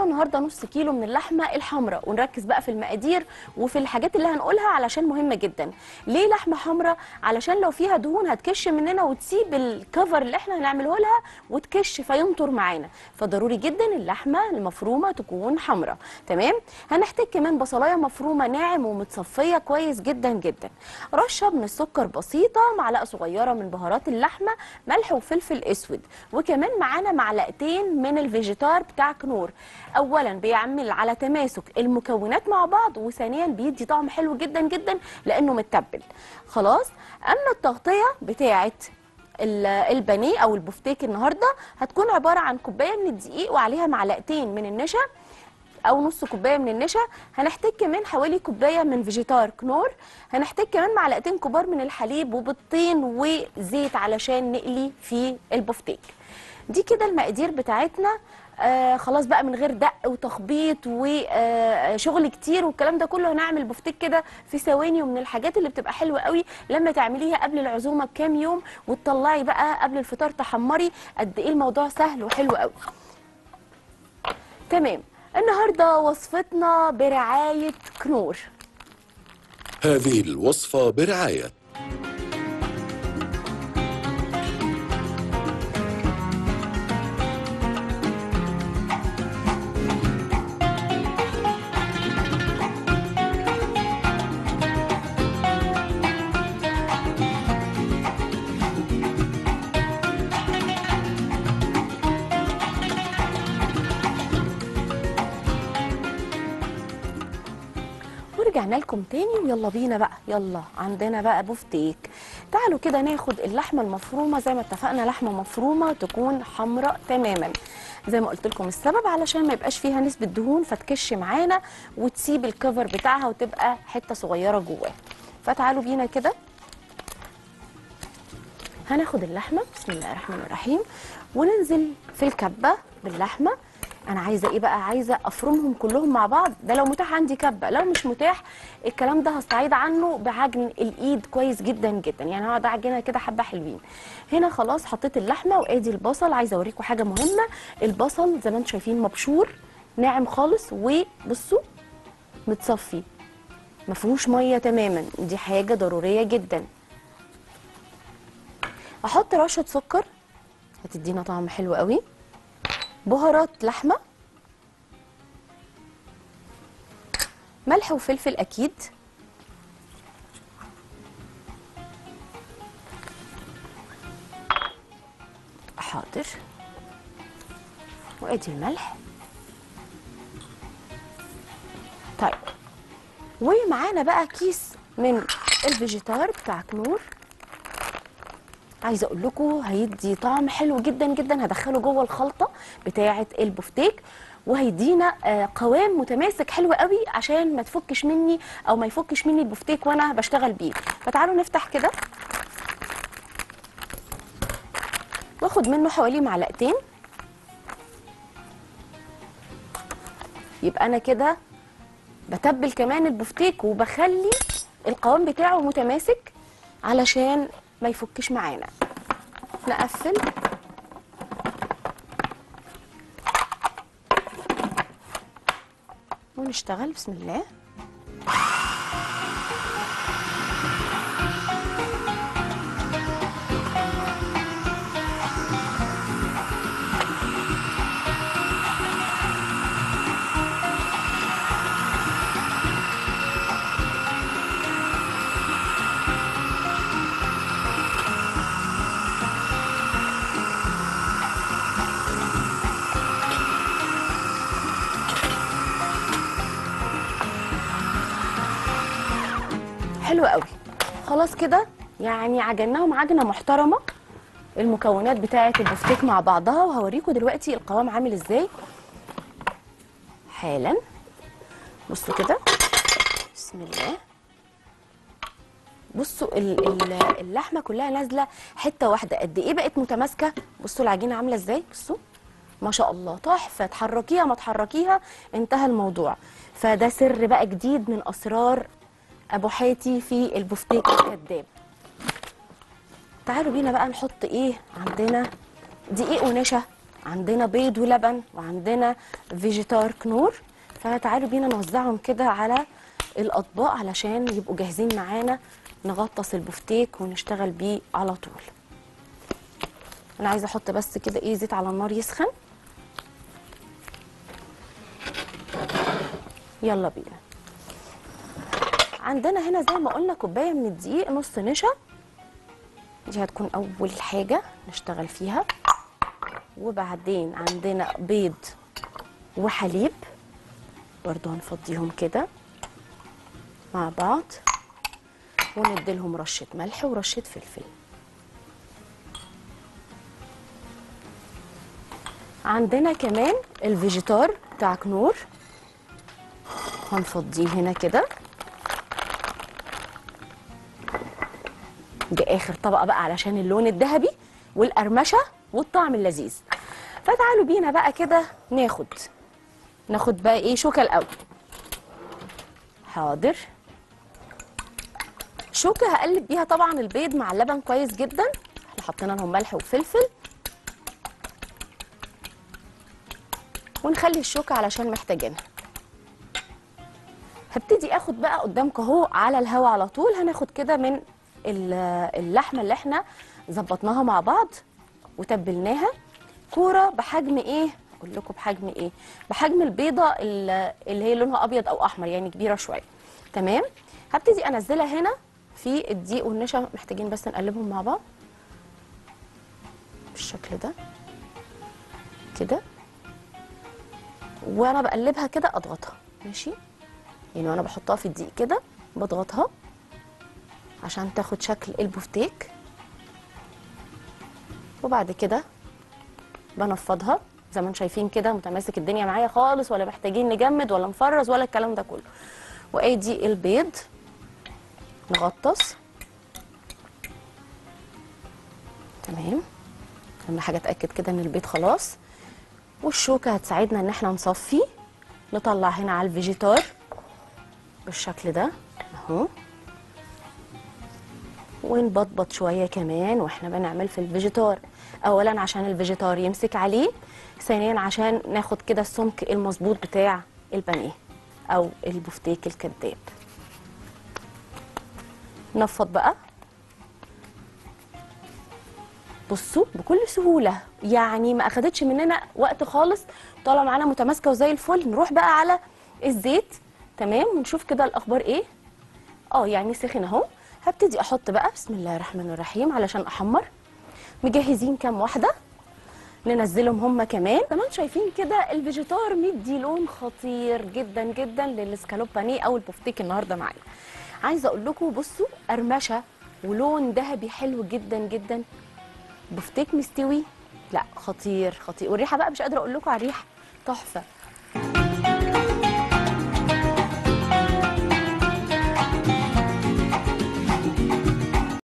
النهارده نص كيلو من اللحمه الحمراء، ونركز بقى في المقادير وفي الحاجات اللي هنقولها علشان مهمه جدا. ليه لحمه حمراء؟ علشان لو فيها دهون هتكش مننا وتسيب الكفر اللي احنا هنعمله لها وتكش فينطر معانا، فضروري جدا اللحمه المفرومه تكون حمراء. تمام. هنحتاج كمان بصلايه مفرومه ناعم ومتصفيه كويس جدا جدا، رشه من السكر بسيطه، معلقه صغيره من بهارات اللحمه، ملح وفلفل اسود، وكمان معانا معلقتين من الفيجيتار بتاع كنور. اولا بيعمل على تماسك المكونات مع بعض، وثانيا بيدي طعم حلو جدا جدا لانه متبل. خلاص. اما التغطيه بتاعه البانيه او البفتيك النهارده هتكون عباره عن كوبايه من الدقيق وعليها معلقتين من النشا او نص كوبايه من النشا، هنحتاج كمان حوالي كوبايه من فيجيتار كنور، هنحتاج كمان معلقتين كبار من الحليب وبيضتين وزيت علشان نقلي في البفتيك. دي كده المقادير بتاعتنا. خلاص بقى، من غير دق وتخبيط وشغل كتير والكلام ده كله، هنعمل بفتيك كده في ثواني. ومن الحاجات اللي بتبقى حلوه قوي لما تعمليها قبل العزومه بكام يوم وتطلعي بقى قبل الفطار تحمري، قد ايه الموضوع سهل وحلو قوي. تمام. النهارده وصفتنا برعايه كنور. هذه الوصفه برعايه رجعنا لكم تاني. ويلا بينا بقى، يلا عندنا بقى بفتيك. تعالوا كده ناخد اللحمه المفرومه زي ما اتفقنا، لحمه مفرومه تكون حمراء تماما زي ما قلت لكم، السبب علشان ما يبقاش فيها نسبه دهون فتكش معانا وتسيب الكفر بتاعها وتبقى حته صغيره جواها. فتعالوا بينا كده هناخد اللحمه، بسم الله الرحمن الرحيم، وننزل في الكبه باللحمه. أنا عايزة إيه بقى؟ عايزة أفرمهم كلهم مع بعض، ده لو متاح عندي كبة، لو مش متاح الكلام ده هستعيد عنه بعجن الإيد كويس جدا جدا، يعني هقعد أعجنها كده حبة حلوين. هنا خلاص حطيت اللحمة، وآدي البصل. عايزة أوريكم حاجة مهمة، البصل زي ما أنتم شايفين مبشور ناعم خالص، وبصوا متصفي مفيهوش مية تماما، دي حاجة ضرورية جدا. أحط رشة سكر هتدينا طعم حلو قوي، بهارات لحمه، ملح وفلفل اكيد، حاضر، وادي الملح. طيب، ومعانا بقى كيس من الفيجيتار بتاع كنور، عايزه اقول لكم هيدي طعم حلو جدا جدا، هدخله جوه الخلطه بتاعه البفتيك وهيدينا قوام متماسك حلو قوي عشان ما تفكش مني او ما يفكش مني البفتيك وانا بشتغل بيه. فتعالوا نفتح كده واخد منه حوالي معلقتين، يبقى انا كده بتبل كمان البفتيك وبخلي القوام بتاعه متماسك علشان ما يفكش معانا. نقفل ونشتغل، بسم الله. حلو قوي. خلاص كده يعني عجناهم عجنه محترمه، المكونات بتاعه البفتيك مع بعضها، وهوريكم دلوقتي القوام عامل ازاي حالا. بصوا كده، بسم الله. بصوا اللحمه كلها نازله حته واحده، قد ايه بقت متماسكه. بصوا العجينه عامله ازاي، بصوا ما شاء الله تحفه، تحركيها ما تحركيها انتهى الموضوع. فده سر بقى جديد من اسرار أبو حاتي في البفتيك الكداب. تعالوا بينا بقى نحط إيه عندنا، دقيق ونشا عندنا بيض ولبن وعندنا فيجيتار كنور، فتعالوا بينا نوزعهم كده على الاطباق علشان يبقوا جاهزين معانا نغطس البفتيك ونشتغل بيه على طول. انا عايزه احط بس كده ايه زيت على النار يسخن. يلا بينا. عندنا هنا زي ما قلنا كوبايه من الدقيق نص نشا، دي هتكون اول حاجه نشتغل فيها، وبعدين عندنا بيض وحليب برضو هنفضيهم كده مع بعض، ونديلهم رشه ملح ورشه فلفل. عندنا كمان الفيجيتار بتاع كنور هنفضيه هنا كده. دي اخر طبقه بقى علشان اللون الذهبي والقرمشه والطعم اللذيذ. فتعالوا بينا بقى كده ناخد بقى ايه شوكه الاول. حاضر، شوكه هقلب بيها طبعا البيض مع اللبن كويس جدا، احنا حطينا لهم ملح وفلفل، ونخلي الشوكه علشان محتاجينها. هبتدي اخد بقى قدامكم اهو على الهوا على طول، هناخد كده من اللحمه اللي احنا ظبطناها مع بعض وتبلناها كوره بحجم ايه؟ اقول لكم بحجم ايه؟ بحجم البيضه اللي هي لونها ابيض او احمر، يعني كبيره شويه. تمام؟ هبتدي انزلها هنا في الدقيق والنشا، محتاجين بس نقلبهم مع بعض بالشكل ده كده، وانا بقلبها كده اضغطها. ماشي؟ يعني وانا بحطها في الدقيق كده بضغطها عشان تاخد شكل البفتيك، وبعد كده بنفضها زي ما انتم شايفين كده، متماسك الدنيا معايا خالص، ولا محتاجين نجمد ولا نفرز ولا الكلام ده كله. وادي البيض نغطس. تمام، اهم حاجه اتاكد كده ان البيض خلاص، والشوكه هتساعدنا ان احنا نصفي. نطلع هنا على الفيجيتار بالشكل ده اهو، ونبطبط شويه كمان واحنا بنعمل في الفيجيتار، اولا عشان الفيجيتار يمسك عليه، ثانيا عشان ناخد كده السمك المظبوط بتاع البانيه او البفتيك الكداب. نفض بقى. بصوا بكل سهوله، يعني ما اخدتش مننا وقت خالص، طالعه معانا متماسكه وزي الفل. نروح بقى على الزيت. تمام، ونشوف كده الاخبار ايه. يعني سخن اهو. هبتدي احط بقى بسم الله الرحمن الرحيم علشان احمر. مجهزين كام واحده ننزلهم هم كمان. كمان شايفين كده الفيجيتار مدي لون خطير جدا جدا للاسكالوب بانيه او البفتيك النهارده معانا. عايزه اقول لكم بصوا قرمشه ولون ذهبي حلو جدا جدا، بفتيك مستوي، لا خطير خطير. والريحه بقى مش قادره اقول لكم على الريحه تحفه.